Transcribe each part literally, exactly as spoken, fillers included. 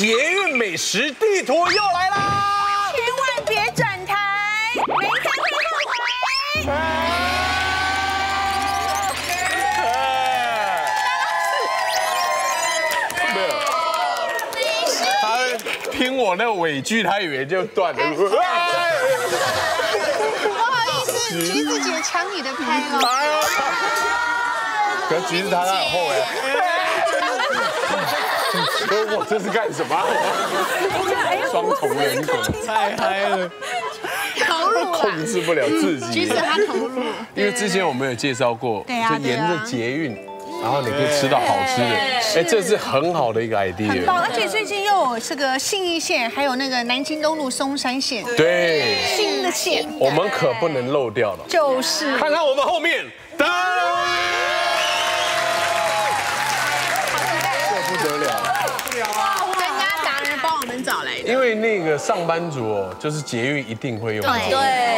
捷运美食地图又来啦！千万别转台，没看会后悔。他听我那尾句，他以为就断了。不好意思，橘子姐抢你的拍了。可橘子她很厚哎。 我这是干什么？双重人格太嗨了，投入控制不了自己。橘子他投入，因为之前我们有介绍过，就沿着捷运，然后你可以吃到好吃的。哎，这是很好的一个 idea。很棒，而且最近又有这个信义线，还有那个南京东路松山线，对，新的线，我们可不能漏掉了。就是看看我们后面。 因为那个上班族哦，就是捷运一定会用到。对，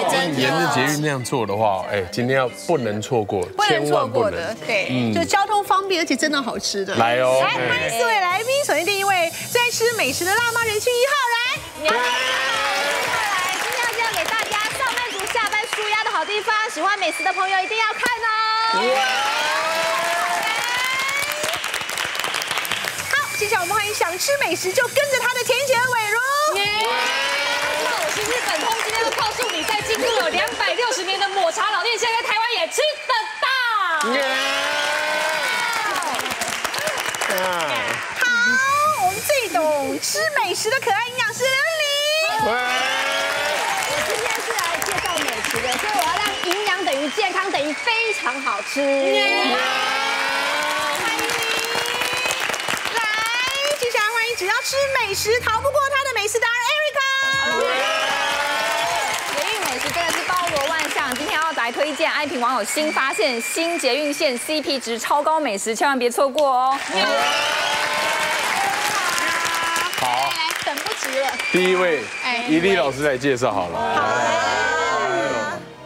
对，沿着捷运那样做的话，哎，今天要不能错过，千万不能。对，就交通方便，而且真的好吃的。来哦，来欢迎四位来宾。首先第一位，最爱吃美食的辣妈人气一号，来。来，今天要介绍给大家上班族下班舒压的好地方，喜欢美食的朋友一定要看哦。 接下来我们欢迎想吃美食就跟着他的甜姐伟如。那我是日本通，今天都告诉你，在京都有两百六十年的抹茶老店，现在台湾也吃得到。好，我们最懂吃美食的可爱营养师刘丽。我今天是来介绍美食的，所以我要让营养等于健康等于非常好吃。 只要吃美食，逃不过他的美食达人 Erica。捷运美食真的是包罗万象，今天要来推荐安平网友新发现新捷运线 C P 值超高美食，千万别错过哦。好，来来，等不及了。第一位，一力老师来介绍好了。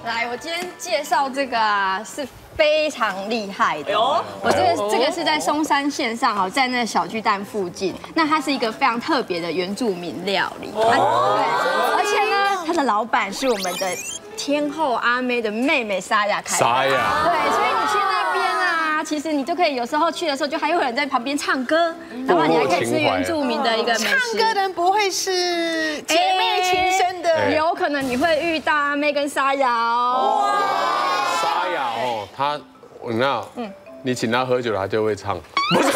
来，我今天介绍这个啊是。 非常厉害的，我这个这个是在松山线上哦，在那小巨蛋附近。那它是一个非常特别的原住民料理，对，而且呢，它的老板是我们的天后阿妹的妹妹沙雅开的。沙雅，对，所以你去那边啊，其实你就可以有时候去的时候，就还有人在旁边唱歌，然后你还可以吃原住民的一个美食。唱歌的人不会是姐妹亲生的，有可能你会遇到阿妹跟沙雅哦。 哦，他，你看，嗯，你请他喝酒，他就会唱，不是，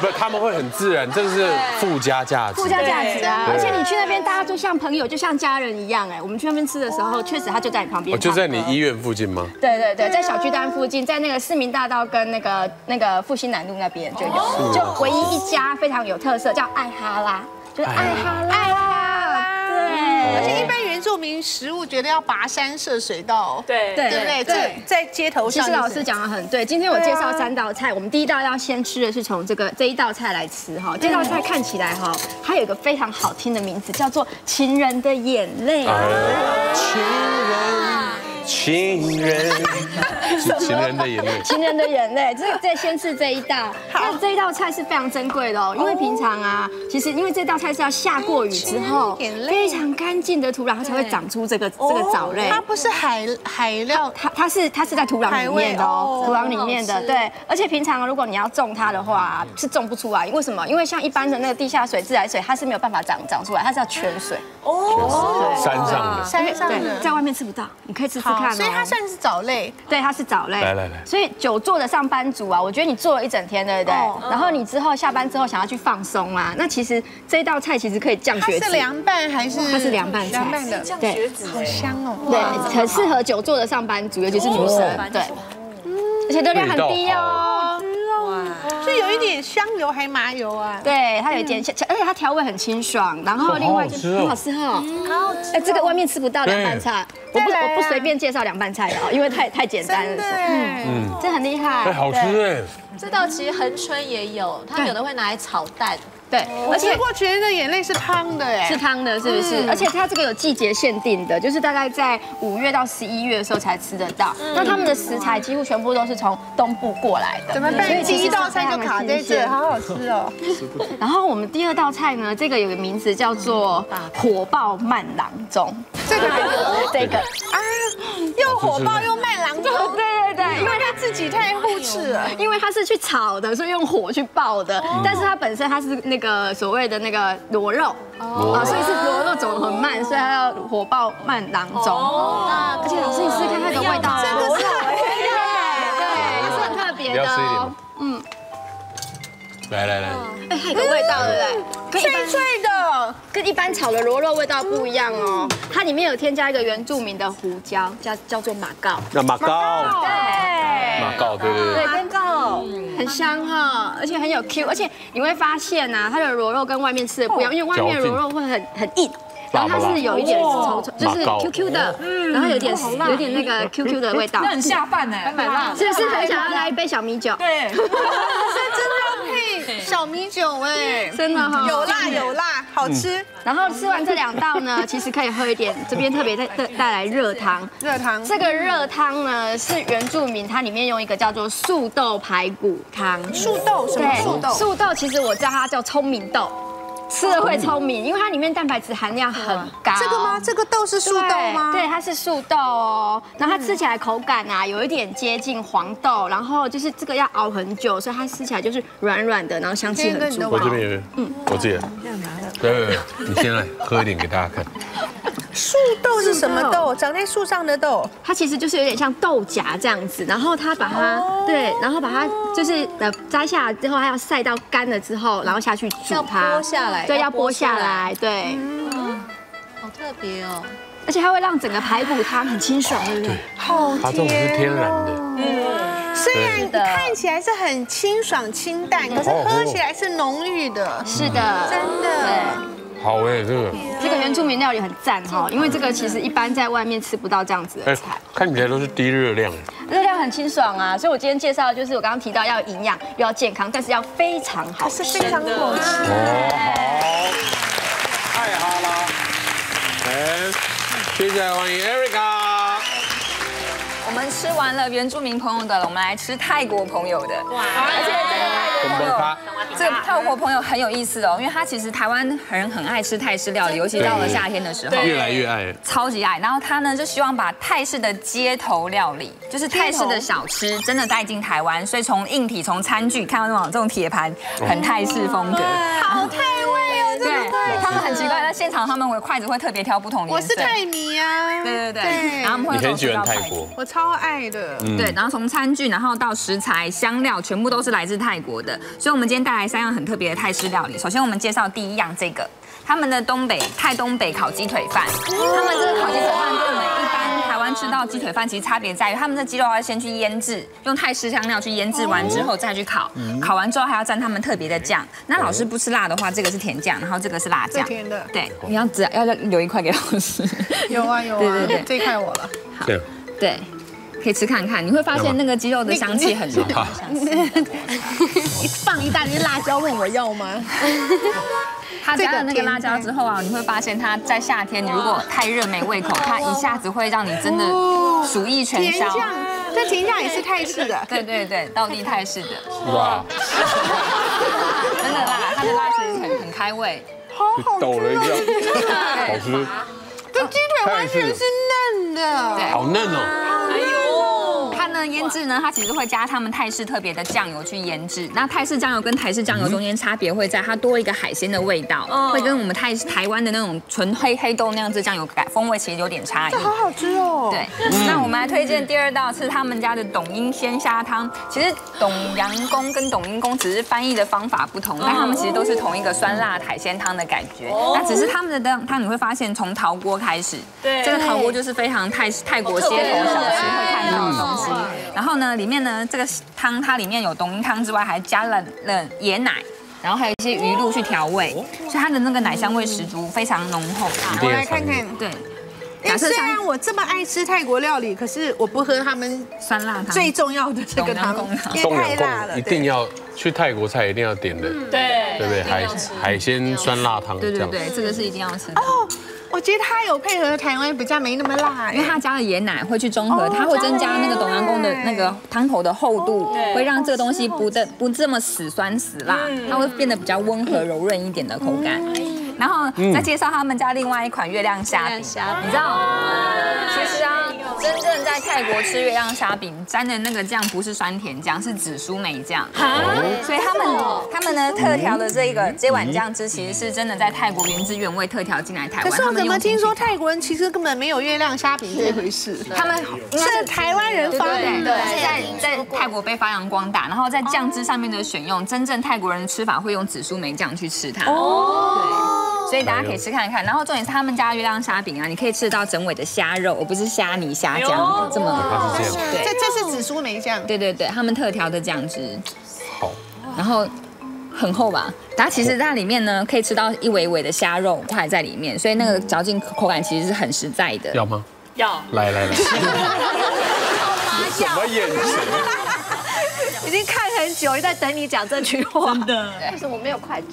不，他们会很自然，这是附加价值，附加价值啊！而且你去那边，大家就像朋友，就像家人一样，哎，我们去那边吃的时候，确实他就在你旁边，就在你医院附近吗？对对对，在小巨蛋附近，在那个市民大道跟那个那个复兴南路那边就有，就唯一一家非常有特色，叫艾哈拉，就是艾哈拉，艾哈拉，对，而且一般。 著名食物觉得要跋山涉水到，对对对对，在街头上。其实老师讲的很对，今天我介绍三道菜，我们第一道要先吃的是从这个这一道菜来吃哈，这道菜看起来哈，它有一个非常好听的名字，叫做《情人的眼泪》。情人，情人，情人的眼泪，情人的眼泪。这这先吃这一道，那这一道菜是非常珍贵的哦，因为平常啊，其实因为这道菜是要下过雨之后，非常干净的土壤。 才会长出这个这个藻类，它不是海海料，它它是它是在土壤里面的哦，土壤里面的对，而且平常如果你要种它的话，是种不出来，为什么？因为像一般的那个地下水、自来水，它是没有办法长长出来，它是要泉水哦，山上的山上的，在外面吃不到，你可以吃吃看，所以它算是藻类，对，它是藻类，来来来，所以久坐的上班族啊，我觉得你坐了一整天，对不对？然后你之后下班之后想要去放松啊，那其实这道菜其实可以降血脂，它是凉拌还是？它是凉拌菜。 对，好香哦！对，很适合久坐的上班族，尤其是女生。对，而且热量很低哦。所以有一点香油还麻油啊。对，它有一点，而且它调味很清爽。然后另外就是很好吃哦。好，哎，这个外面吃不到凉拌菜，我不我不随便介绍凉拌菜的哦，因为太太简单了。嗯，这很厉害。哎，好吃哎。这道其实恒春也有，它有的会拿来炒蛋。对，而且我觉得眼泪是汤的哎，是汤的，是不是？而且它这个有季节限定的，就是大概在五月到十一月的时候才吃得到。那他们的食材几乎全部都是从东部过来的，怎么办？第一道菜就卡在这，好好吃哦。然后我们第二道菜呢，这个有个名字叫做火爆慢郎中，这个这个啊，又火爆又慢郎中，对对对，因为他自己太护持了，因为他是去炒的，所以用火去爆的，但是它本身它是那个。 那个所谓的那个螺肉啊，所以是螺肉走得很慢，所以它要火爆慢郎中。而且老师你试看它的味道，真的是很特别，对，是很特别的哦。嗯，来来来，哎，它有个味道对不对？脆脆的，跟一般炒的螺肉味道不一样哦。它里面有添加一个原住民的胡椒，叫叫做马告。那马告，对，马告，对对对。 很香哈，而且很有 Q， 而且你会发现呐，它的螺肉跟外面吃的不一样，因为外面的螺肉会很很硬，然后它是有一点稠稠，就是 Q Q 的，然后有点有点那个 Q Q 的味道，那很下饭哎，蛮辣，是不是很想要来一杯小米酒？对，是真的配小米酒哎，真的哈，有辣有辣，好吃。然后吃完这两道呢，其实可以喝一点，这边特别带带带来热汤，热汤，这个热汤呢是原住民，它里面用一个叫做素豆排骨。 汤树豆什么树豆？树豆其实我叫它叫聪明豆，吃了会聪明，因为它里面蛋白质含量很高。这个吗？这个豆是树豆吗？对，它是树豆哦。然后它吃起来口感啊，有一点接近黄豆，然后就是这个要熬很久，所以它吃起来就是软软的，然后香气很足。我这边有，嗯，我自己的。对对对，你先来喝一点给大家看。 树豆是什么豆？长在树上的豆，它其实就是有点像豆荚这样子，然后它把它对，然后把它就是呃摘下来之后，它要晒到干了之后，然后下去煮它，要剥下来，对，要剥下来，对，嗯，好特别哦，而且它会让整个排骨汤很清爽，对不对？好甜，它这种是天然的，嗯，虽然看起来是很清爽清淡，可是喝起来是浓郁的，是的，真的。 好哎，这个这个原住民料理很赞哈，因为这个其实一般在外面吃不到这样子的菜，看起来都是低热量，热量很清爽啊。所以我今天介绍的就是我刚刚提到要营养又要健康，但是要非常好，是非常好吃。好，太好了，哎，接下来欢迎 Erica。 我们吃完了原住民朋友的了，我们来吃泰国朋友的。哇！而且这个泰国朋友，这个泰国朋友很有意思哦，因为他其实台湾人很爱吃泰式料理，尤其到了夏天的时候，越来越爱，超级爱。然后他呢就希望把泰式的街头料理，就是泰式的小吃，真的带进台湾。所以从硬体、从餐具，看到那种这种铁盘，很泰式风格，好泰味哦，真的。对，他们很奇怪，在现场他们筷子会特别挑不同颜色。我是泰迷啊。对对对。然后我们会很喜欢泰国。 超爱的，对，然后从餐具，然后到食材、香料，全部都是来自泰国的。所以，我们今天带来三样很特别的泰式料理。首先，我们介绍第一样，这个他们的东北泰东北烤鸡腿饭。他们这个烤鸡腿饭跟我们一般台湾吃到鸡腿饭其实差别在于，他们的鸡肉要先去腌制，用泰式香料去腌制完之后再去烤，烤完之后还要蘸他们特别的酱。那老师不吃辣的话，这个是甜酱，然后这个是辣酱。甜的，对，你要只要要留一块给老师。有啊有啊，对对对，这一块我了。好，对。 可以吃看看，你会发现那个鸡肉的香气很浓。放一大堆辣椒，问我要吗？它加了那个辣椒之后啊，你会发现它在夏天，你如果太热没胃口，它一下子会让你真的鼠疫全消。甜酱，这甜酱也是泰式的。对对对，道地泰式的。哇！真的辣，它的辣其实很很开胃。好好吃。抖了一下，好吃。这鸡腿完全是嫩的，好嫩哦。 腌制呢，它其实会加他们泰式特别的酱油去腌制。那泰式酱油跟台式酱油中间差别会在它多一个海鲜的味道，会跟我们泰台湾的那种纯黑黑豆那样子酱油感风味其实有点差异。这好好吃哦。对，那我们来推荐第二道是他们家的董英鲜虾汤。其实董阳公跟董英公只是翻译的方法不同，但他们其实都是同一个酸辣海鲜汤的感觉。那只是他们的汤你会发现从陶锅开始，对，这个陶锅就是非常泰泰国街头小吃会看到的东西。 然后呢，里面呢这个汤它里面有冬阴汤之外，还加了了椰奶，然后还有一些鱼露去调味，所以它的那个奶香味十足，非常浓厚。我来看看，对。因为虽然我这么爱吃泰国料理，可是我不喝他们酸辣汤，最重要的这个汤，因为太辣了。一定要去泰国菜一定要点的，对。对不对？海海鲜酸辣汤，对对对，这个是一定要吃的。哦，我觉得它有配合台湾比较没那么辣，因为它加了椰奶会去中和，它会增加那个董阳公的那个汤头的厚度，会让这个东西不这不这么死酸死辣，它会变得比较温和柔润一点的口感。 然后再介绍他们家另外一款月亮虾饼，你知道，其实啊，真正在泰国吃月亮虾饼沾的那个酱不是酸甜酱，是紫苏梅酱。所以他们他们呢特调的这个这碗酱汁，其实是真的在泰国原汁原味特调进来台湾。可是我怎么听说泰国人其实根本没有月亮虾饼这回事？他们是台湾人发明的，在在泰国被发扬光大，然后在酱汁上面的选用，真正泰国人吃法会用紫苏梅酱去吃它。哦。 所以大家可以吃看看，然后重点是他们家月亮虾饼啊，你可以吃到整尾的虾肉，而不是虾泥虾酱这么。对，这这是紫苏梅酱。对对对，他们特调的酱汁。好。然后很厚吧？它其实它里面呢可以吃到一尾尾的虾肉块在里面，所以那个嚼劲口感其实是很实在的。要吗？要。来来来。什么眼神？已经看很久，在等你讲这句话的。为什么没有筷子？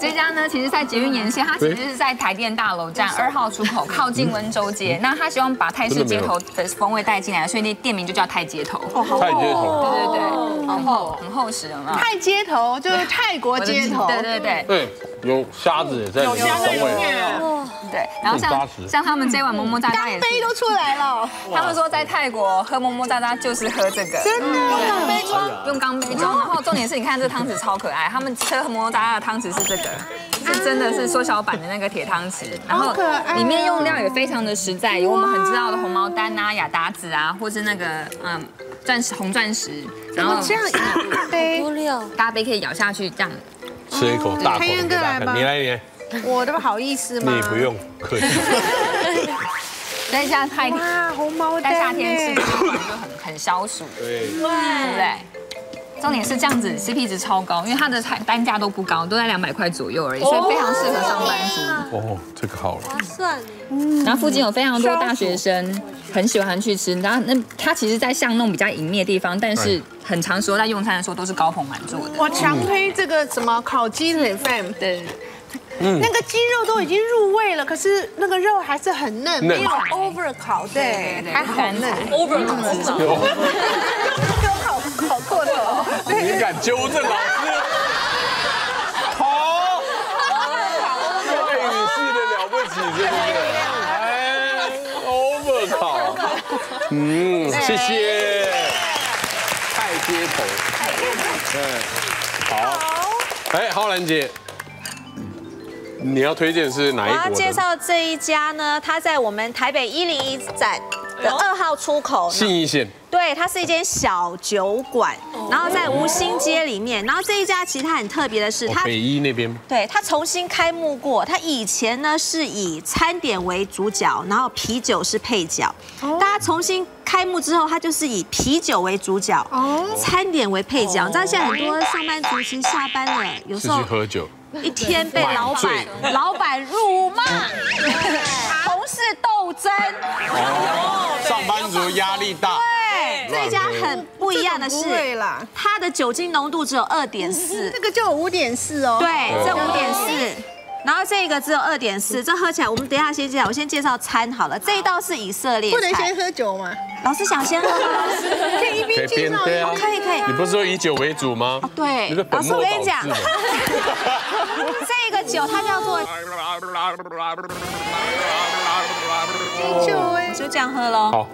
这家呢，其实在捷运沿线，它其实是在台电大楼站二号出口，靠近温州街。那他希望把泰式街头的风味带进来，所以那店名就叫泰街头。泰街头，对对对，很厚，很厚实嘛。泰街头就是泰国街头，对对对。对，有虾子也在，有虾子有。对，然后像像他们这碗么么喳喳也，杯都出来了。他们说在泰国喝么么喳喳就是喝这个，真的用钢杯装，用钢杯装。然后重点是你看这汤匙超可爱，他们吃么么喳喳。 汤匙是这个，是真的是缩小版的那个铁汤匙，然后里面用料也非常的实在，有我们很知道的红毛丹啊、亚达子啊，或是那个嗯钻石红钻石，然后这样一杯大杯可以咬下去，这样吃一口大口，开源哥来吧，你来你来，我都不好意思吗？你不用客气。在夏天，哇，红毛丹，在夏天吃这款就很很消暑，对，对不对？ 重点是这样子 ，C P 值超高，因为它的单价都不高，都在两百块左右而已，所以非常适合上班族。哦，这个好了，划算。嗯，然后附近有非常多大学生很喜欢去吃，然后那它其实，在巷弄比较隐秘的地方，但是很常说在用餐的时候都是高朋满座的。我强推这个什么烤鸡腿饭，对。 嗯、那个鸡肉都已经入味了，可是那个肉还是很嫩，没有 over 烤，对，还好嫩 ，over 烤，有，有烤烤过头，你敢纠正老师？好，哎，你是的了不起，真的，哎 ，over 烤，嗯，谢谢，太街头，太街头，嗯，好，哎，浩然姐。 你要推荐是哪一国？我要介绍这一家呢，它在我们台北一零一站的二号出口，信义线。对，它是一间小酒馆，然后在吴兴街里面。然后这一家其实它很特别的是，它北一那边。对，它重新开幕过。它以前呢是以餐点为主角，然后啤酒是配角。大家重新。 开幕之后，它就是以啤酒为主角，餐点为配角。你知道现在很多上班族其实下班了，有时候喝酒，一天被老板老板辱骂，同事斗争，上班族压力大。对，这家很不一样的是，它的酒精浓度只有 二点四， 这个就有 五点四 哦。对，这 五点四。 然后这个只有 二点四， 这喝起来我们等一下先介绍，我先介绍餐好了。这一道是以色列，不能先喝酒吗？老师想先喝吗？可以一边介绍，可以可以。你不是说以酒为主吗？对。老师我跟你讲，这个酒它叫做金酒哎，就这样喝喽。好。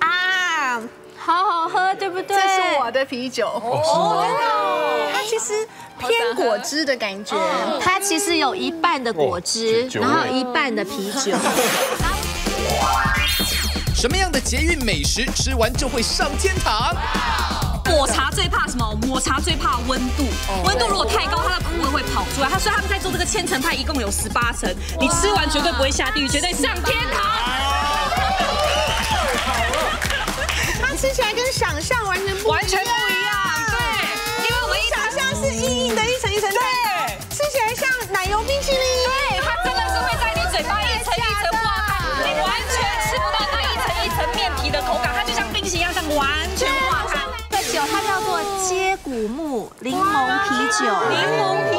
啊，好好喝，对不对？这是我的啤酒。哦。 其实偏果汁的感觉，它其实有一半的果汁，然后一半的啤酒。什么样的捷运美食吃完就会上天堂？抹茶最怕什么？抹茶最怕温度，温度如果太高，它的苦味会跑出来。所以他们在做这个千层派，一共有十八层，你吃完绝对不会下地狱，绝对上天堂。它吃起来跟想象完全完全不一样。 是硬硬的一层一层，对，吃起来像奶油冰淇淋。对，它真的是会在你嘴巴一层一层化开，你完全吃不到那一层一层面皮的口感，它就像冰淇淋一样，这样完全化开。这酒它叫谷木柠檬啤酒，柠檬啤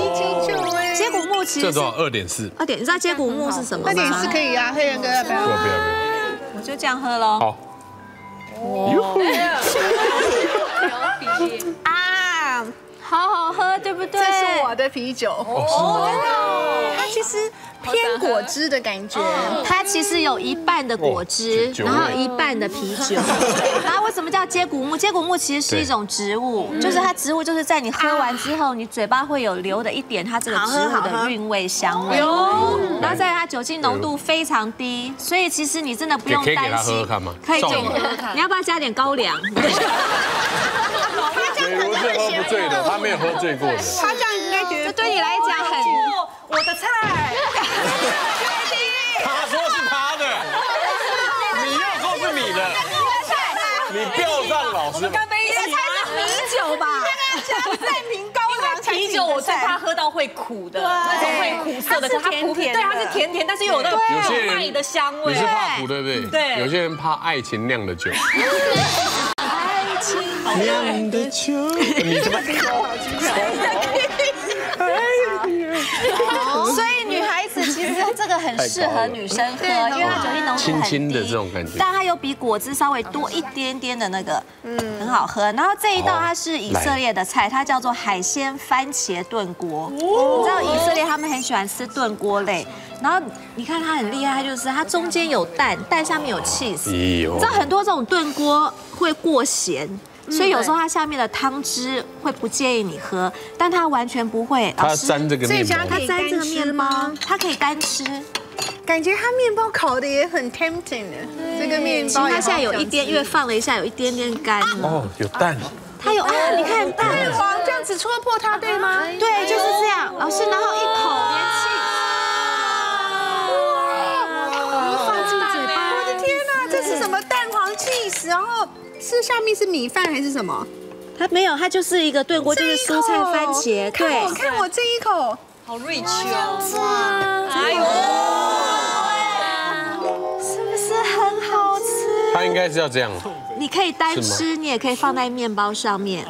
酒哎，接骨木其实这多少？二点四。二点，你知道接骨木是什么吗？二点四可以啊，黑人哥要不要？不要不要不要，我就这样喝喽。好。啊，好好喝，对不对？这是我的啤酒哦，它其实偏果汁的感觉，它其实有一半的果汁，然后一半的啤酒。然后为什么叫接骨木？接骨木其实是一种植物，就是它植物就是在你喝完之后，你嘴巴会有留的一点它这个植物的韵味香味。然后再它酒精浓度非常低，所以其实你真的不用担心。可以给我喝喝看，你要不要加点高粱？ 不是喝不醉的，他没有喝醉过的。他这样应该觉得，这对你来讲很我的菜。他说是他的，你又说是你的，你吊上老师。干杯！你的菜是啤酒吧？加三瓶高粱啤酒，我猜他喝到会苦的，那种会苦涩的，它甜甜，对，它是甜甜，但是有那种麦的香味。你是怕苦对不对？对。有些人怕爱情酿的酒。 酿的酒，你怎么搞？所以女孩子其实这个很适合女生喝，因为它酒精浓度很低，但它有比果汁稍微多一点点的那个，嗯，很好喝。然后这一道它是以色列的菜，它叫做海鲜番茄炖锅。你知道以色列他们很喜欢吃炖锅类。 然后你看它很厉害，就是它中间有蛋，蛋下面有 cheese。你知道很多这种炖锅会过咸，所以有时候它下面的汤汁会不建议你喝，但它完全不会。它沾这个面包，它沾这个面包，它可以单吃。感觉它面包烤的也很 tempting 的，这个面包它现在有一点，因为放了一下，有一点点干了。哦，有蛋。 它有啊，你看蛋黄这样子戳破它，对吗？对，就是这样。老师，然后一口连气。 然后是下面是米饭还是什么？它没有，它就是一个炖锅，就是蔬菜番茄。对，我看我这一口，好 rich 哦！哎呦，是不是很好吃？它应该是要这样。你可以单吃，你也可以放在面包上面，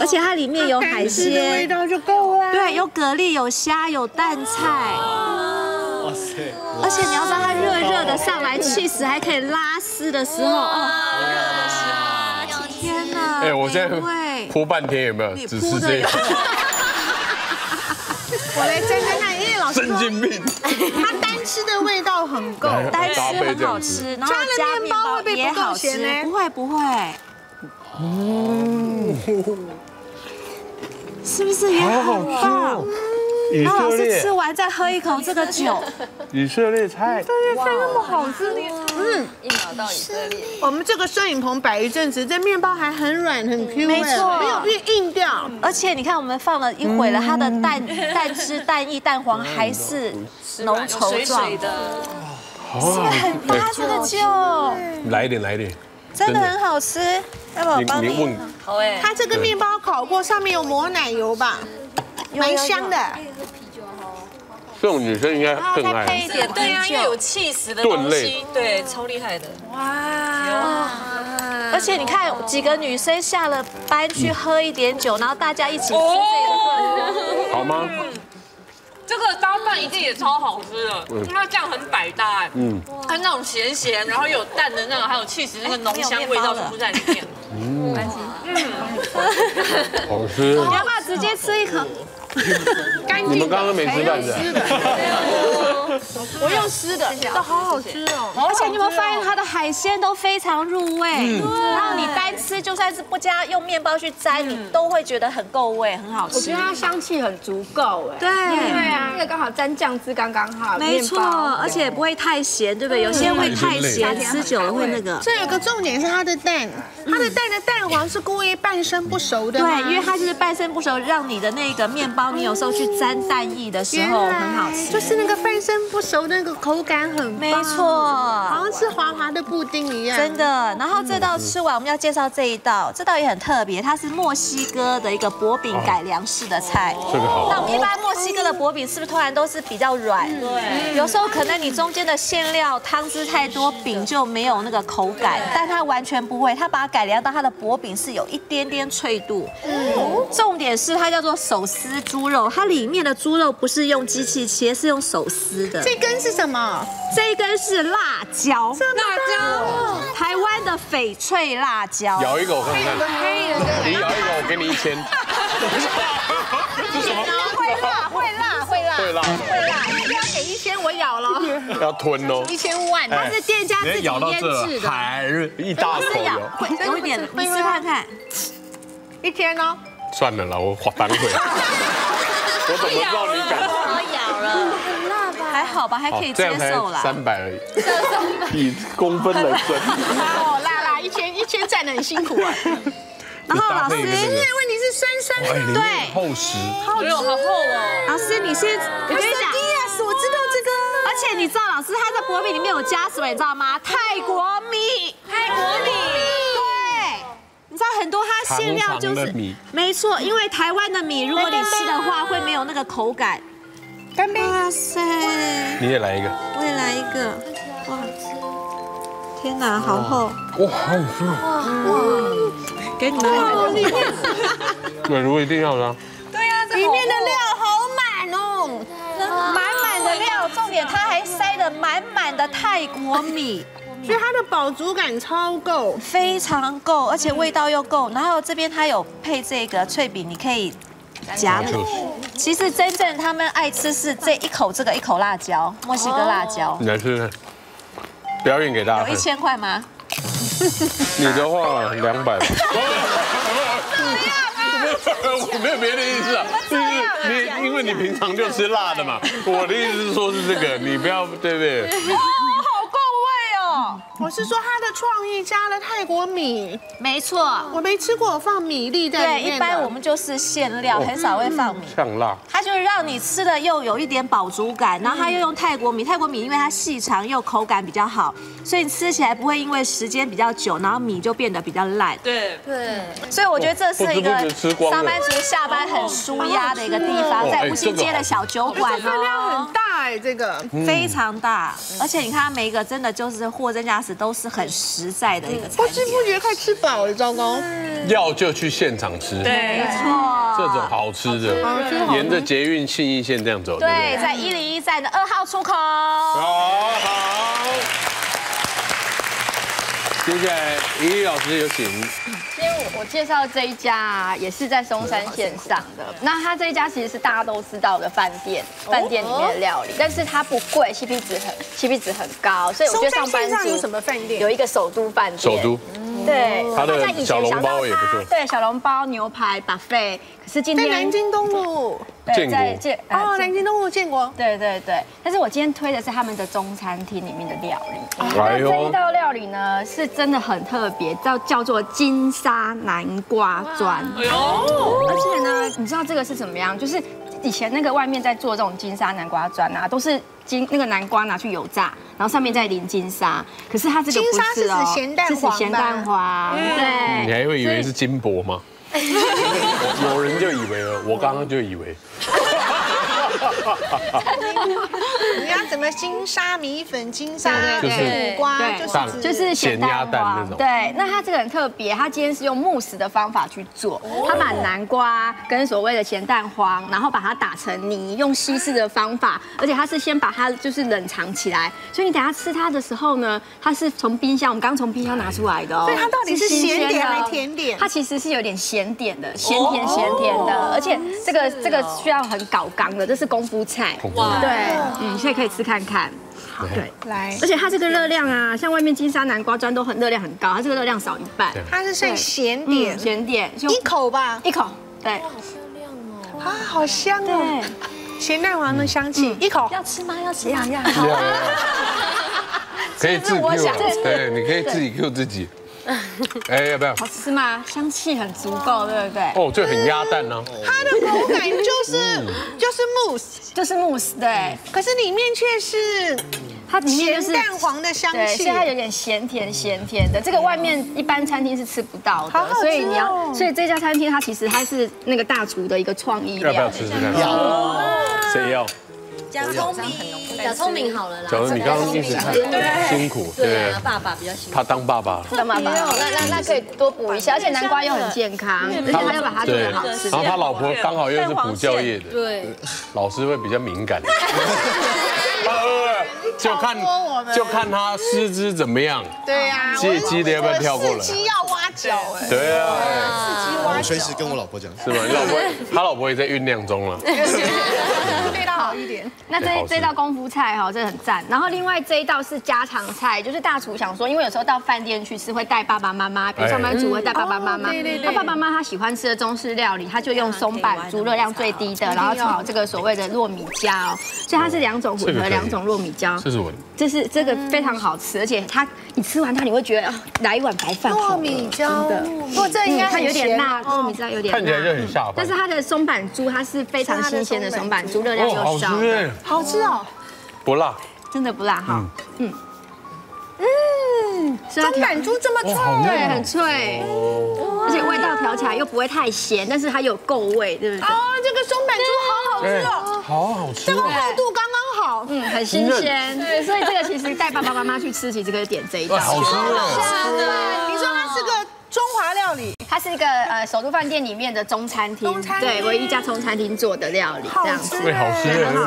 而且它里面有海鲜，味道就够了。对，有蛤蜊，有虾，有淡菜。哇塞！而且你要让它热热的上来，起司还可以拉丝的时候哦。 天哪！哎，我现在铺半天有没有？只是这个。我来再看看，因为老师神经病，它单吃的味道很够，单吃很好吃，然后加面包也好吃，不会不会。哦，是不是也好棒？然后老师吃完再喝一口这个酒，以色列菜，以色列菜那么好吃。 嗯，一秒到以色列。我们这个摄影棚摆一阵子，这面包还很软很 Q， 没错，没有被硬掉。而且你看，我们放了一会了，它的蛋蛋汁、蛋液、蛋黄还是浓稠状的，是不是很搭这个酒？来一点，来一点，真的很好吃。要不要我帮你？好哎，它这个面包烤过，上面有抹奶油吧，蛮香的。 这种女生应该更爱。配一点，对呀，因为有起司的东西，对，超厉害的。哇！而且你看，几个女生下了班去喝一点酒，然后大家一起吃这个，好吗？这个搭饭一定也超好吃的，因为这样很百搭哎。嗯。它那种咸咸，然后有蛋的那种，还有起司那个浓香味道全部在里面。嗯。嗯。好吃。你要不要直接吃一口？ 你们刚刚没吃饭的，我用湿的，这好好吃哦！而且你有没有发现它的海鲜都非常入味，然后你单吃就算是不加用面包去沾，你都会觉得很够味，很好吃。我觉得它香气很足够哎，对对啊，那个刚好沾酱汁刚刚好，没错，而且也不会太咸，对不对？有些会太咸，吃久了会那个。这有个重点是它的蛋，它的蛋的蛋黄是故意半生不熟的，对，因为它就是半生不熟，让你的那个面包。 你有时候去沾蛋液的时候很好吃，就是那个番生生不熟，那个口感很棒，没错，好像吃滑滑的布丁一样，真的。然后这道吃完，我们要介绍这一道，这道也很特别，它是墨西哥的一个薄饼改良式的菜。这个好。那我们一般墨西哥的薄饼是不是通常都是比较软？对。有时候可能你中间的馅料汤汁太多，饼就没有那个口感，但它完全不会，它把它改良到它的薄饼是有一点点脆度。嗯。重点是它叫做手撕猪肉，它里面的猪肉不是用机器切，是用手撕的。这根是什么？这一根是辣椒，辣椒，台湾的翡翠辣椒。咬一口看看。你咬一口，我给你一千。这什么？会辣，会辣，会辣，会辣，会辣！一定要给一千，我咬了。要吞哦。一千万，它是店家自己腌制的，还是一大口咬？有一点，你试看看。一千哦。算了啦，我反悔。我怎么知道你敢？我咬了，很辣吧？还好吧，还可以接受啦。三百而已，以公分来算。哦，辣辣一圈一圈站得很辛苦啊。然后老师，因为问题是酸酸的，对，厚实，好吃，好厚哦。老师，你先，我跟你讲，我知道这个。而且你知道，老师他在薄饼里面有加什么，你知道吗？泰国米，泰国米。你知道很多它馅料就是没错，因为台湾的米，如果你吃的话会没有那个口感。干杯！哇塞！你也来一个。我也来一个。哇，天哪，好厚！哇，好好吃！哇，给你们一个。美如一定要的。对呀，里面的料好满哦，满满的料，重点它还塞了满满的泰国米。所以它的饱足感超够，非常够，而且味道又够。然后这边它有配这个脆饼，你可以夹。其实真正他们爱吃是这一口这个一口辣椒，墨西哥辣椒。你来吃吃，表演给大家看。有一千块吗？你的话两百。我没有别的意思啊，就是你因为你平常就吃辣的嘛。我的意思是说是这个，你不要对不对？我是说他的创意加了泰国米，没错，我没吃过放米粒在里面。对，一般我们就是馅料，很少会放米。呛辣，它就是让你吃的又有一点饱足感，然后它又用泰国米，泰国米因为它细长又口感比较好，所以吃起来不会因为时间比较久，然后米就变得比较烂。对对，所以我觉得这是一个上班族下班很舒压的一个地方，在五星街的小酒馆哦。分量很大哎，这个非常大，而且你看它每一个真的就是货真价实。都是很实在的一个，不知不觉快吃饱了，糟糕！要就去现场吃，对，没错，这种好吃的，沿着捷运信义线这样走，对，在一零一站的二号出口。好，好。接下来，怡丽老师有请。今天我我介绍这一家也是在松山线上的，那它这一家其实是大家都知道的饭店，饭店里面的料理，但是它不贵 ，C P 值很 C P 值很高，所以我觉得上班族有什么饭店？有一个首都饭店。首都。对，它的小笼包也不错。对，小笼包、牛排、buffet， 可是今天在南京东路。对，在建哦，南京东路建国。对对对，但是我今天推的是他们的中餐厅里面的料理。那这一道料理呢，是真的很特别，叫叫做金沙南瓜砖。而且呢，你知道这个是怎么样？就是以前那个外面在做这种金沙南瓜砖啊，都是金那个南瓜拿去油炸，然后上面再淋金沙。可是它这个不是哦，是指咸蛋黄。对，你还会以为是金箔吗？有人就以为了，我刚刚就以为。你要怎么金沙米粉、金沙苦瓜，就是就是咸蛋黄那种。对，那它这个很特别，它今天是用慕斯的方法去做，它把南瓜跟所谓的咸蛋黄，然后把它打成泥，用稀释的方法，而且它是先把它就是冷藏起来，所以你等下吃它的时候呢，它是从冰箱，我们刚从冰箱拿出来的哦。所以它到底是咸点还是甜点？它其实是有点咸点的，咸甜咸甜的，而且这个这个需要很搞刚的，这是。功夫菜，对，嗯，现在可以吃看看。对，来，而且它这个热量啊，像外面金沙南瓜砖都很热量很高，它这个热量少一半。它是算咸点，咸点，一口吧，一口，对。好香哦！啊，好香哦！咸蛋黄的香气，一口。要吃吗？要吃呀呀！可以自己 Q， 对，你可以自己 Q 自己。哎，要不要？好吃吗？香气很足够，对不对？哦，就很鸭蛋呢。它的口感就是就是 mousse， 就是 mousse， 对。可是里面却是它里面就是蛋黄的香气，所以它有点咸甜咸甜的。这个外面一般餐厅是吃不到的，所以你要，所以这家餐厅它其实它是那个大厨的一个创意料。要不要吃吃看？谁要？ 假聪明，假聪明好了啦。假如你刚刚一直看，辛苦，对，爸爸比较辛苦。他当爸爸，当爸爸，那那那可以多补一下，而且南瓜又很健康，而且他要把它做得好吃。然后他老婆刚好又是补教业的，对，老师会比较敏感。就看就看他四肢怎么样。对呀，借机的要不要跳过来？四肢要挖脚哎。对啊，四肢挖。我随时跟我老婆讲，是吗？你老婆，他老婆也在酝酿中了。 好一点，那这这道功夫菜哈，真的很赞。然后另外这一道是家常菜，就是大厨想说，因为有时候到饭店去吃会带爸爸妈妈，比如上班族会带爸爸妈妈。那爸爸妈妈他喜欢吃的中式料理，他就用松板猪热量最低的，然后炒这个所谓的糯米椒，所以它是两种混合，两种糯米椒。这是我，这是这个非常好吃，而且它你吃完它你会觉得来一碗白饭好了。糯米椒的，不过这应该它有点辣，糯米椒有点辣，看起来就很下饭。但是它的松板猪它是非常新鲜的松板猪，热量又。 好吃，好吃哦！不辣，真的不辣哈。嗯嗯，松板猪这么脆，对，很脆，而且味道调起来又不会太咸，但是它有够味，对不对？哦，这个松板猪好好吃哦，好好吃，这个厚度刚刚好，嗯，很新鲜。对，所以这个其实带爸爸妈妈去吃，其实可以点这一道，好吃哦。你说它是个中华料理。 它是一个呃首都饭店里面的中餐厅，对，唯一一家中餐厅做的料理，这样子，对，好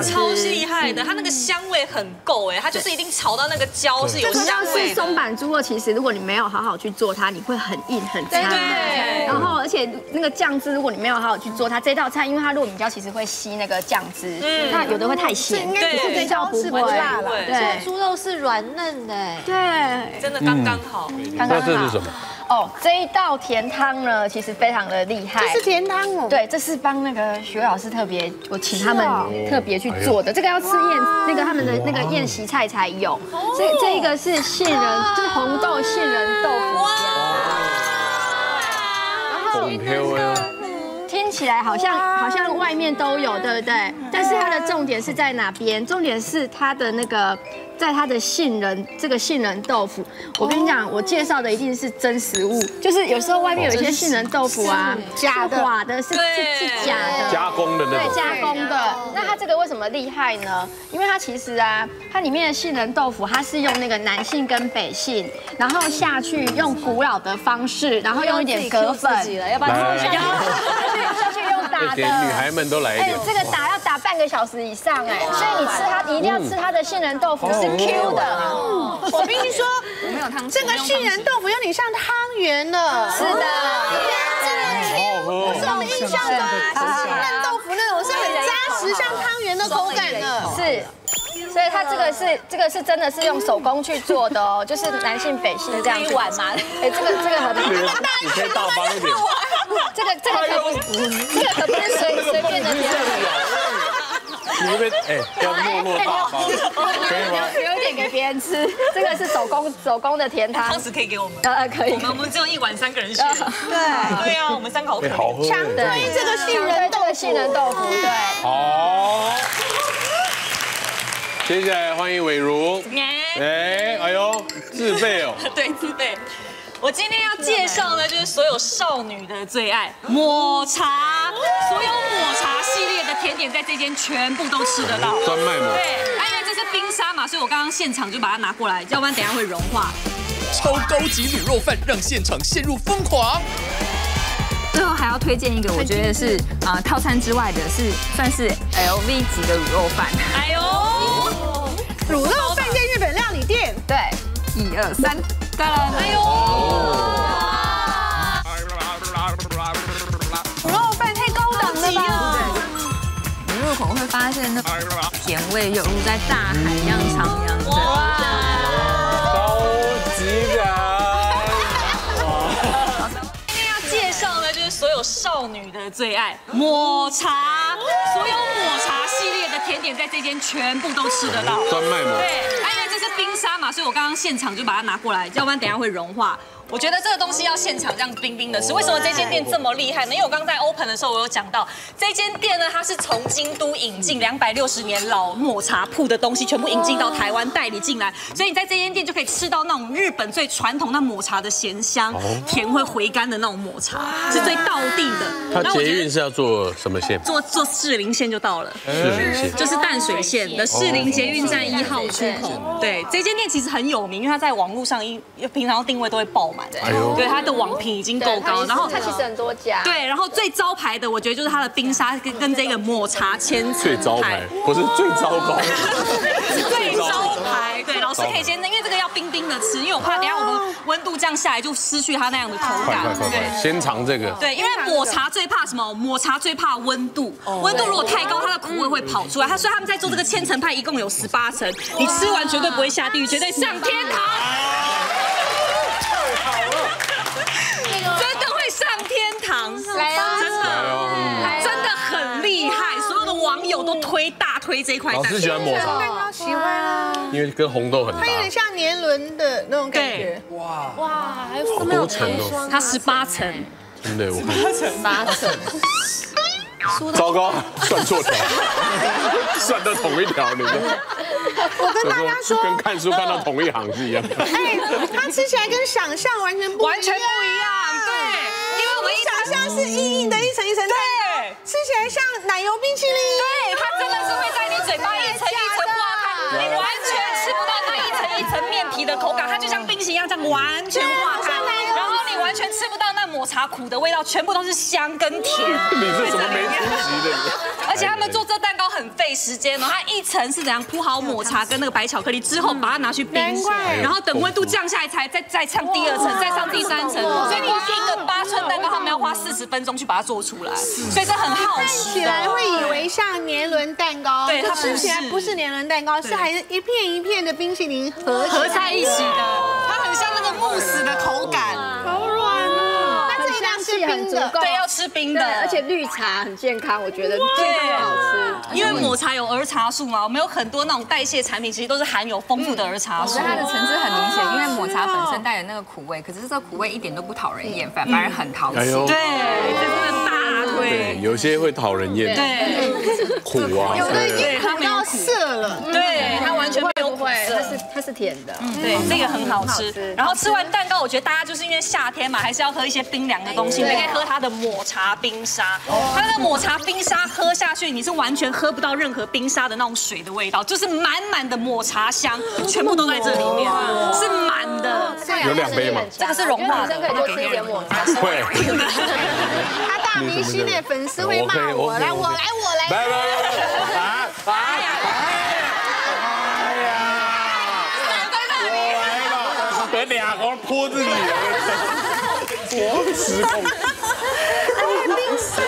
吃，超厉害的，它那个香味很够哎，它就是一定炒到那个焦是有香味。松板猪肉其实如果你没有好好去做它，你会很硬很柴。对。然后而且那个酱汁，如果你没有好好去做它，这道菜因为它糯米椒其实会吸那个酱汁，那有的会太咸，应该是这道不会辣了。对，猪肉是软嫩的，对，真的刚刚好。刚刚好。那这是什么？ 哦，这一道甜汤呢，其实非常的厉害。这是甜汤哦。对，这是帮那个徐老师特别，我请他们特别去做的。这个要吃宴那个他们的那个宴席菜才有。这这一个是杏仁，这是红豆杏仁豆腐。然后。 听起来好像好像外面都有，对不对？但是它的重点是在哪边？重点是它的那个，在它的杏仁这个杏仁豆腐。我跟你讲，我介绍的一定是真食物，就是有时候外面有一些杏仁豆腐啊，假的，假的是是是假的，加工的那种，对，加工的。那它这个为什么厉害呢？因为它其实啊，它里面的杏仁豆腐，它是用那个南杏跟北杏，然后下去用古老的方式，然后用一点葛粉，要不然。 下去用打的，女孩们都来一点。哎，这个打要打半个小时以上哎，所以你吃它，你一定要吃它的杏仁豆腐是 Q 的。我跟你说，这个杏仁豆腐有点像汤圆了。是的，这个 Q 不是我们印象中杏仁豆腐那种是很扎实，像汤圆的口感的。是。 所以它这个是这个是真的是用手工去做的哦，就是南杏北杏这样一碗嘛。哎，这个这个很你可以大方一点。这个这个可不，这个可不是随随便的。你会不会哎要默默大方？可以吗？留一点给别人吃。这个是手工手工的甜汤，汤匙可以给我们。呃呃，可以。我们我们只有一碗三个人吃。对对啊，我们三口可好喝。相对这个杏仁豆杏仁豆腐，对。好。 接下来欢迎瑋茹，哎，哎呦，自备哦，对，自备。我今天要介绍的就是所有少女的最爱——抹茶，所有抹茶系列的甜点在这间全部都吃得到，专卖抹茶。对，哎，因为这是冰沙嘛，所以我刚刚现场就把它拿过来，要不然等一下会融化。超高级卤肉饭让现场陷入疯狂。 最后还要推荐一个，我觉得是啊，套餐之外的是算是 L V 级的卤肉饭。哎呦，卤肉饭店日本料理店，对，一二三，当然，哎呦，卤肉饭太高档了吧？你入口会发现那甜味有如在大海一样徜徉着。哇，高级感。 所有少女的最爱抹茶，所有抹茶系列的甜点在这间全部都吃得到，专卖抹茶。对，哎，因为这是冰沙嘛，所以我刚刚现场就把它拿过来，要不然等一下会融化。我觉得这个东西要现场这样冰冰的吃。为什么这间店这么厉害呢？因为我刚在 open 的时候，我有讲到这间店呢，它是从京都引进两百六十年老抹茶铺的东西，全部引进到台湾代理进来，所以你在这间店就可以吃到那种日本最传统那抹茶的咸香，甜会回甘的那种抹茶，是最道地的。它捷运是要坐什么线？坐坐士林线就到了。士林线就是淡水线的士林捷运站一号出口。对，这间店其实很有名，因为它在网络上一平常定位都会爆满。 对，它的网评已经够高，然后它其实很多家。对，然后最招牌的，我觉得就是它的冰沙跟跟这个抹茶千层。最招牌不是最糟糕，最招牌。对，老师可以先，因为这个要冰冰的吃，因为我怕等下我们温度降下来就失去它那样的口感。对，先尝这个。对，因为抹茶最怕什么？抹茶最怕温度，温度如果太高，它的苦味会跑出来。它所以他们在做这个千层派，一共有十八层，你吃完绝对不会下地狱，绝对上天堂。 真的会上天堂，来哦，真的，真的很厉害，所有的网友都推大推这块蛋糕。老师喜欢抹茶，喜欢啊，因为跟红豆很搭，它有点像年轮的那种感觉。哇哇，还有什么？多层哦，它十八层，真的，十八层，八层。糟糕，算错条，算到同一条里面。 我跟大家说，跟看书看到同一行是一样的。哎，它吃起来跟想象完全不完全不一样，对，因为我们想象是硬硬的一层一层，对，吃起来像奶油冰淇淋，对，它真的是会在你嘴巴一层一层化开，你完全吃不到那一层一层面皮的口感，它就像冰淇淋一样，这样完全化开，然后你完全吃不到那抹茶苦的味道，全部都是香跟甜。你是什么没出息的？而且他们做这蛋糕很费时间哦，它一层是怎样铺好抹。 抹茶跟那个白巧克力之后，把它拿去冰，然后等温度降下来，才再再上第二层，再上第三层。所以你一个八寸蛋糕，他们要花四十分钟去把它做出来，所以这很耗时。看起来会以为像年轮蛋糕，对，它吃起来不是年轮蛋糕，是还是一片一片的冰淇淋合合在一起的，它很像那个慕斯的口感，好软哦。那这一定要吃冰的，对，要吃冰的，而且绿茶很健康，我觉得健康好吃。 因为抹茶有儿茶素嘛，我们有很多那种代谢产品，其实都是含有丰富的儿茶素。它的层次很明显，因为抹茶本身带有那个苦味，可是这个苦味一点都不讨人厌，反而很讨喜。对，真的大推。有些会讨人厌，对，苦啊，有的已经苦到涩了。对，它完全不会，它是它是甜的。对，这个很好吃。然后吃完蛋糕，我觉得大家就是因为夏天嘛，还是要喝一些冰凉的东西，你可以喝它的抹茶冰沙。它的抹茶冰沙喝下去，你是完全。 喝不到任何冰沙的那种水的味道，就是满满的抹茶香，全部都在这里面，是满的。有两杯吗？这个是融化的，我们可以多吃一点抹茶。会。他大明星的粉丝会骂我，来我来我来。来来来，来来呀！哎呀！我来了，等俩我泼自己，我失控。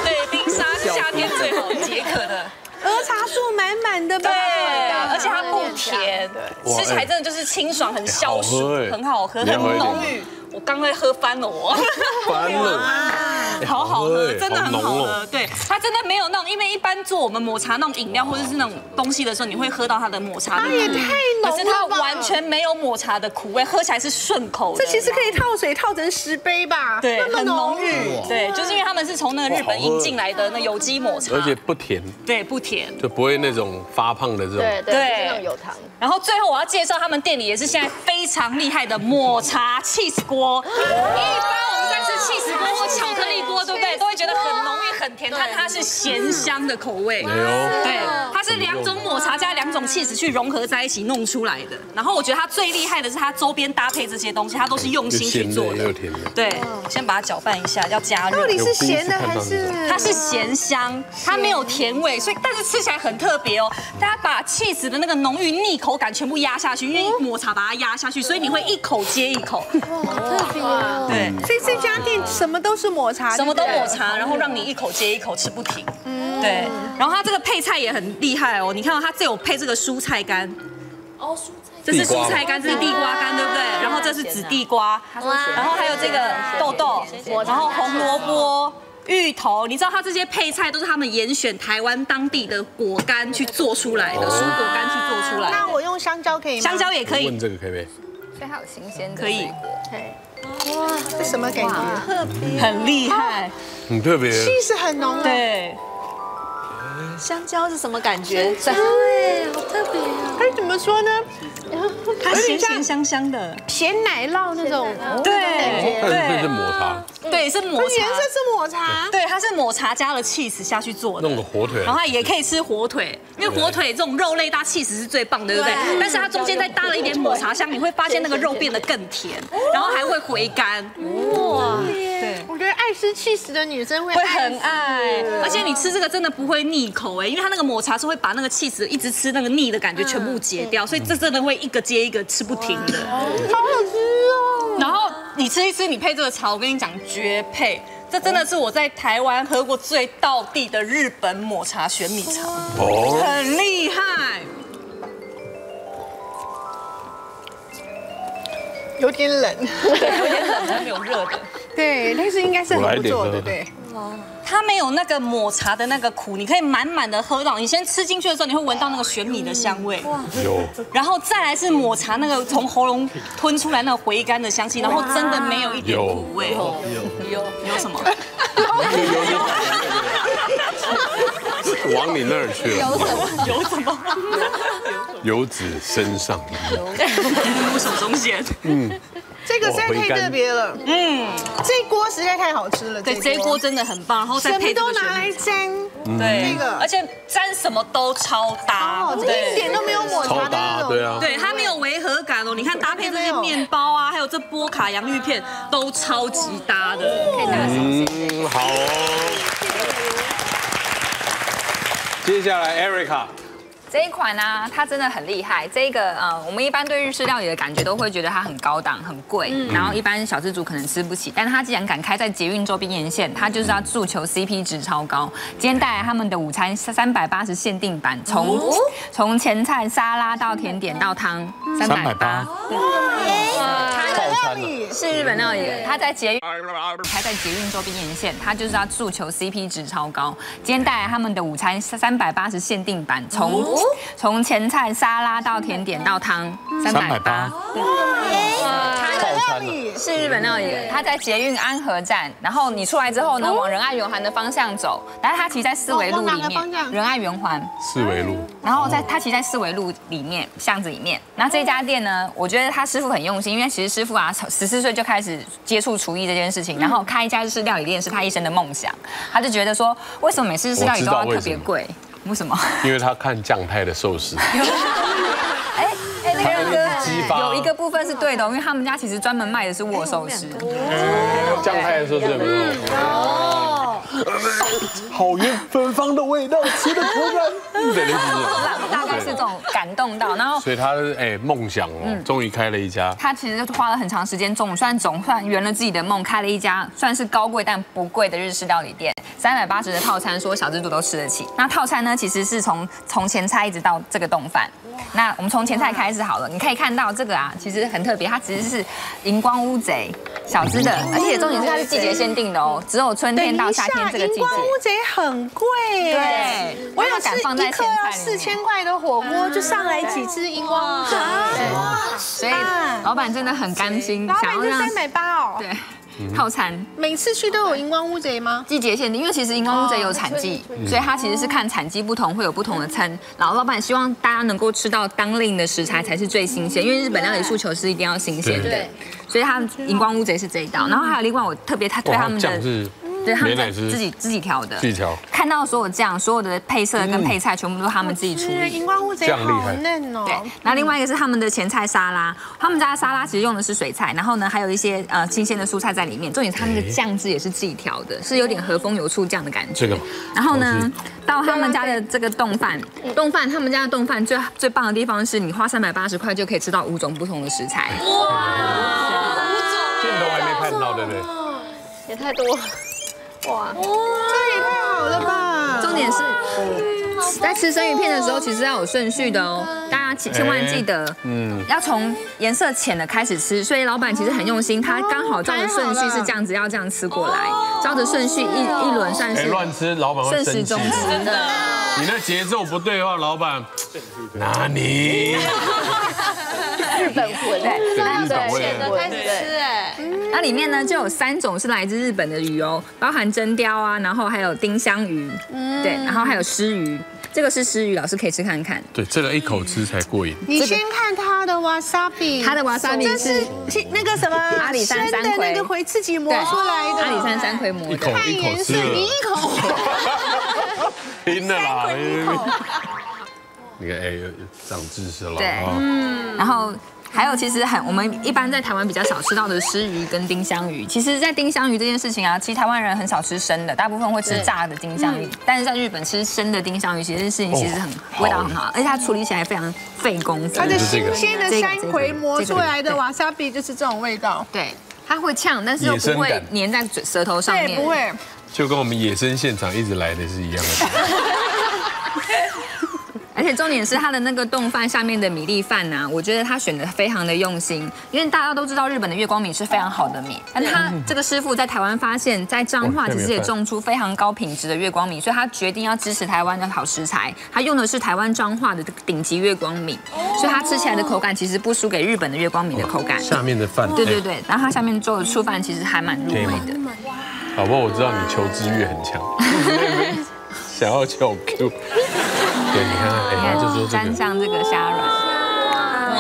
对，冰沙是夏天最好解渴的。 儿茶素满满的，对，而且它不甜，吃起来真的就是清爽，很消暑，很好喝，很浓郁。我刚刚喝翻了我，翻了，好好喝，真的很好喝。对，它真的没有那种，因为一般做我们抹茶那种饮料或者是那种东西的时候，你会喝到它的抹茶的苦味，可是它完全没有抹茶的苦味，喝起来是顺口的。这其实可以套水套成十杯吧，对，很浓郁。对，就是因为他们是从那个日本引进来的那有机抹茶，而且不甜，对，不甜。 就不会那种发胖的这种，对对，这种有糖。然后最后我要介绍他们店里也是现在非常厉害的抹茶cheese锅。一般我们在吃cheese锅或巧克力锅，对不对？都会觉得很浓郁、很甜，但它是咸香的口味。对，它是两种抹茶加两种cheese去融合在一起弄出来的。然后我觉得它最厉害的是它周边搭配这些东西，它都是用心去做的。对，先把它搅拌一下，要加热。到底是咸的还是？它是咸香，它没有甜味，所以但是。 吃起来很特别哦，大家把cheese的那个浓郁腻口感全部压下去，因为抹茶把它压下去，所以你会一口接一口。好特别哦。对，所以这家店什么都是抹茶，什么都抹茶，然后让你一口接一口吃不停。嗯，对。然后它这个配菜也很厉害哦，你看到它这有配这个蔬菜干。哦，蔬菜。这是蔬菜干，这是地瓜干，对不对？然后这是紫地瓜，然后还有这个豆豆，然后红萝卜。 芋头，你知道它这些配菜都是他们严选台湾当地的果干去做出来的，蔬果干去做出来。那我用香蕉可以吗？香蕉也可以。问这个可以不可以？所以它有新鲜的水果。可以。哇，这什么感觉？特别，很厉害，很特别，气势很浓。对，香蕉是什么感觉？对，好特别。哎，怎么说呢？它咸咸香香的，咸奶酪那种。对，对，是抹茶。对，是抹茶。颜色是抹茶。对，它是抹茶加了 cheese 下去做的。弄个火腿。然后也可以吃火腿，因为火腿这种肉类搭 cheese 是最棒的，对不对？但是它中间再搭了一点抹茶香，你会发现那个肉变得更甜，然后还会回甘。哇，对，我觉得爱吃 cheese 的女生会会很爱，而且你吃这个真的不会腻口哎，因为它那个抹茶是会把那个 cheese 一直吃那个腻的感觉全部解掉，所以这真的会一个接一个吃不停的。好好吃哦！然后你吃一吃，你配这个茶，我跟你讲绝配。这真的是我在台湾喝过最道地的日本抹茶玄米茶，很厉害。有点冷，对，有点冷，还没有热的。对，但是应该是很不错的，对。 它没有那个抹茶的那个苦，你可以满满的喝到。你先吃进去的时候，你会闻到那个玄米的香味，有。然后再来是抹茶那个从喉咙吞出来那个回甘的香气，然后真的没有一点苦味。有有有什么？往你那儿去了。有什么？油脂身上。无所中线。嗯。 这个实在太特别了，嗯，这锅实在太好吃了，对，这锅真的很棒，然后再配什么都拿来沾，对，这个，而且沾什么都超搭，一点都没有抹茶的那种，对啊，对，它没有违和感哦，你看搭配这些面包啊，还有这波卡洋芋片都超级搭的，可以拿来尝试。好，接下来 Erica。 这一款呢、啊，它真的很厉害。这个呃，我们一般对日式料理的感觉都会觉得它很高档、很贵，然后一般小资族可能吃不起。但它既然敢开在捷运周边沿线，它就是要诉求 C P 值超高。今天带来他们的午餐三百八十限定版，从从前菜、沙拉到甜点到汤，三百八。它是日本料理，它在捷运开在捷运周边沿线，它就是要诉求 C P 值超高。今天带来他们的午餐三百八十限定版，从 从前菜、沙拉到甜点到汤，三百八。它的料理是日本料理，它在捷运安和站，然后你出来之后呢，往仁爱圆环的方向走，但是它其实在四维路里面，仁爱圆环四维路，然后在它其实在四维路里面巷子里面。那这家店呢，我觉得他师傅很用心，因为其实师傅啊，十四岁就开始接触厨艺这件事情，然后开一家日式料理店是他一生的梦想。他就觉得说，为什么每次日式料理都要特别贵？ 为什么？因为他看酱太的寿司。哎哎，那个哥有一个部分是对的，因为他们家其实专门卖的是握寿司。酱太的寿司有没有？哦，好远芬芳的味道，吃的口感。对对对，大概是这种感动到，然后所以他哎梦想哦，终于开了一家。他其实花了很长时间，总算总算圆了自己的梦，开了一家算是高贵但不贵的日式料理店。 三百八十的套餐，说小资族都吃得起。那套餐呢，其实是从从前菜一直到这个冻饭。那我们从前菜开始好了，你可以看到这个啊，其实很特别，它其实是荧光乌贼小资的，而且重点是它是季节限定的哦，只有春天到夏天这个季节。荧光乌贼很贵，对，我有敢放在前菜四千块的火锅就上来几只荧光乌贼，所以老板真的很甘心，老板就三百八哦，对。 套餐每次去都有荧光乌贼吗？季节限定，因为其实荧光乌贼有产季，所以它其实是看产季不同会有不同的餐。然后老板希望大家能够吃到当令的食材才是最新鲜，因为日本料理诉求是一定要新鲜的，所以它荧光乌贼是这一道。然后还有另外我特别他对他们的。 对，他们自己自己调的，自己调。看到所有酱，所有的配色跟配菜，全部都是他们自己处理。荧光乌贼好嫩哦。对，然后另外一个是他们的前菜沙拉，他们家的沙拉其实用的是水菜，然后呢还有一些呃新鲜的蔬菜在里面。重点是他们的酱汁也是自己调的，是有点和风油醋酱的感觉。这个。然后呢，到他们家的这个冻饭，冻饭他们家的冻饭最最棒的地方是你花三百八十块就可以吃到五种不同的食材。哇，五种，这都还没看到对不对？也太多。 哇，这也太好了吧！重点是在吃生鱼片的时候，其实要有顺序的哦，大家千万记得，嗯，要从颜色浅的开始吃。所以老板其实很用心，他刚好照着顺序是这样子，要这样吃过来，照着顺序一一轮算是乱吃，老板会生气。真的，你那节奏不对的话，老板，哪里？日本魂，对，真的显得开始吃哎。那里面呢就有三种是来自日本的鱼哦，包含真鲷啊，然后还有丁香鱼，对，然后还有虱鱼。 这个是虱鱼，老师可以吃看看。对，这个一口吃才过瘾。你先看它的 wasabi， 它的 wasabi 是那个什么阿里山山葵，那个葵自己磨出来的。阿里山山葵磨的。一口一口吃，你一口。拼了啦！你看，哎，长知识了。对，嗯。然后还有，其实很我们一般在台湾比较少吃到的虱鱼跟丁香鱼，其实，在丁香鱼这件事情啊，其实台湾人很少吃生的，大部分会吃炸的丁香鱼。但是在日本吃生的丁香鱼，其实事情其实很味道很好，而且它处理起来非常费功夫。它的新鲜的山葵磨出来的 wasabi 就是这种味道。对，它会呛，但是又不会粘在嘴舌头上面。对，不会。就跟我们野生现场一直来的是一样的。 而且重点是它的那个冻饭下面的米粒饭呐，我觉得他选的非常的用心，因为大家都知道日本的月光米是非常好的米，但他这个师傅在台湾发现，在彰化其实也种出非常高品质的月光米，所以他决定要支持台湾的好食材，他用的是台湾彰化的顶级月光米，所以它吃起来的口感其实不输给日本的月光米的口感。下面的饭，对对对，然后它下面做的醋饭其实还蛮入味的。好不好？我知道你求知欲很强，想要求 Q。 对，你看，哎，就说沾上这个虾软，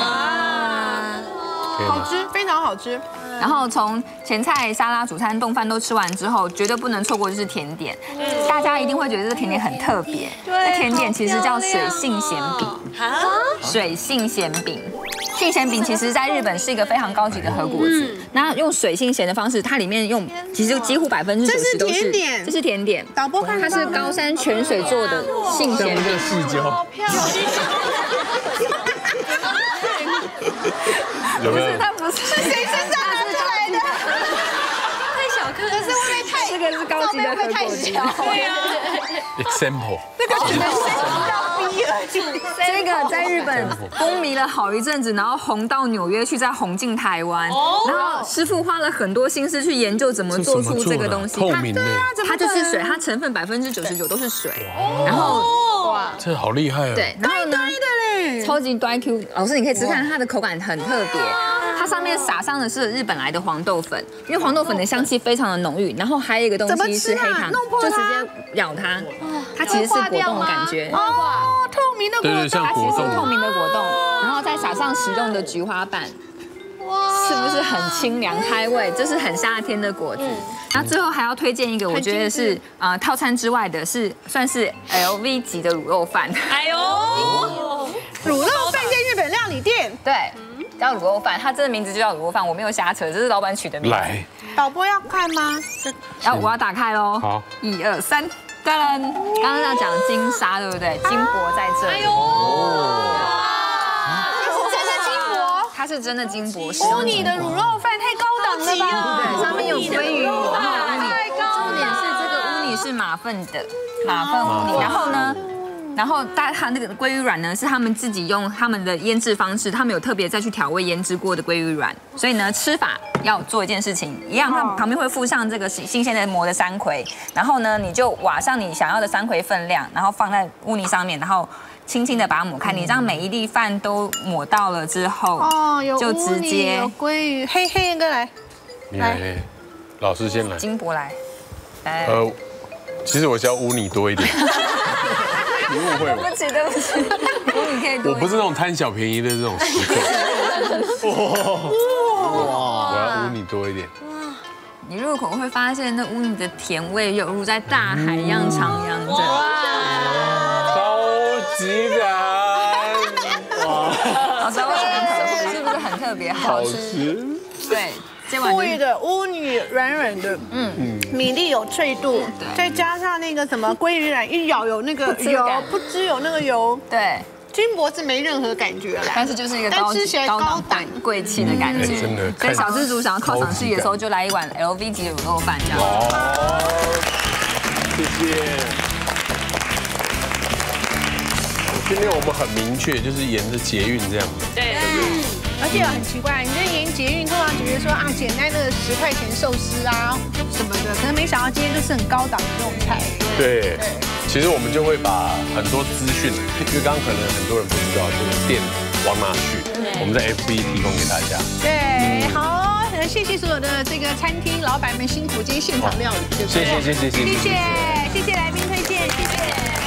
好吃，非常好吃。然后从前菜、沙拉、主餐、冻饭都吃完之后，绝对不能错过就是甜点。大家一定会觉得这个甜点很特别。对，甜点其实叫水性咸饼。水性咸饼，性咸饼其实在日本是一个非常高级的和果子。那用水性咸的方式，它里面用其实几乎百分之九十都是。这是甜点，这是甜点。导播看，它是高山泉水做的性咸饼。细胶。 不是，它不是，是谁身上拿出来的？太小颗，可是会不会太这个是高级的会太小？对啊 ，example， 这个只能升到第二级。这个在日本风靡了好一阵子，然后红到纽约去，再红进台湾。然后师傅花了很多心思去研究怎么做出这个东西。透明的，它就是水，它成分百分之九十九都是水。然后哇，这好厉害哦！对，然后呢？ 超级多 Q， 老师你可以吃看它的口感很特别，它上面撒上的是日本来的黄豆粉，因为黄豆粉的香气非常的浓郁，然后还有一个东西是黑糖，就直接咬它，它其实是果冻的感觉，哦，透明的果冻，它其实是透明的果冻，然后再撒上食用的菊花瓣。 是不是很清凉开胃？这是很夏天的果子。那最后还要推荐一个，我觉得是啊套餐之外的，是算是 L V 级的卤肉饭。哎呦，卤肉饭在日本料理店对叫卤肉饭，它真的名字就叫卤肉饭，我没有瞎扯，这是老板取的名字。来，导播要看吗？要，我要打开喽。好，一二三，当然，刚刚要讲金沙对不对？金箔在这里。哎呦。 它是真的金箔，哦，你的卤肉饭太高档了吧？对，上面有鲑鱼，太高。重点是这个乌尼是马粪的，马粪乌尼。然后呢，然后大它那个鲑鱼卵呢，是他们自己用他们的腌制方式，他们有特别再去调味腌制过的鲑鱼卵。所以呢，吃法要做一件事情，一样，它旁边会附上这个新鲜的磨的山葵，然后呢，你就挖上你想要的山葵分量，然后放在乌尼上面，然后。 轻轻的把它抹开，你让每一粒饭都抹到了之后，哦，有就直接有鲑鱼，黑黑燕哥来，你来，老师先来，金箔来，来，呃，其实我想要污你多一点，你误会我，对不起对不起，污你可以多，我不是那种贪小便宜的这种食客，哇，我要污你多一点，哇，你入口会发现那污你的甜味有如在大海一样徜徉着。 质感，哇！老师，我觉得是不是很特别好吃？对，乌鱼的乌女软软的，嗯，米粒有脆度，再加上那个什么鲑鱼卵，一咬有那个油，不知有那个油，对，金箔是没任何感觉啦，但是就是一个高高档贵气的感觉，真的。所以小知足想要犒赏自己的时候，就来一碗 L V 级的卤肉饭这样。谢谢。 今天我们很明确，就是沿着捷运这样子。对，而且很奇怪，你在沿捷运通常觉得说啊，简单的十块钱寿司啊什么的，可能没想到今天就是很高档的那种菜。对，其实我们就会把很多资讯，因为刚刚可能很多人不知道这个店往哪去，我们在 F B 提供给大家。对，好，谢谢所有的这个餐厅老板们辛苦，今天现场料理，谢谢谢谢谢谢谢谢谢谢来宾推荐，谢谢。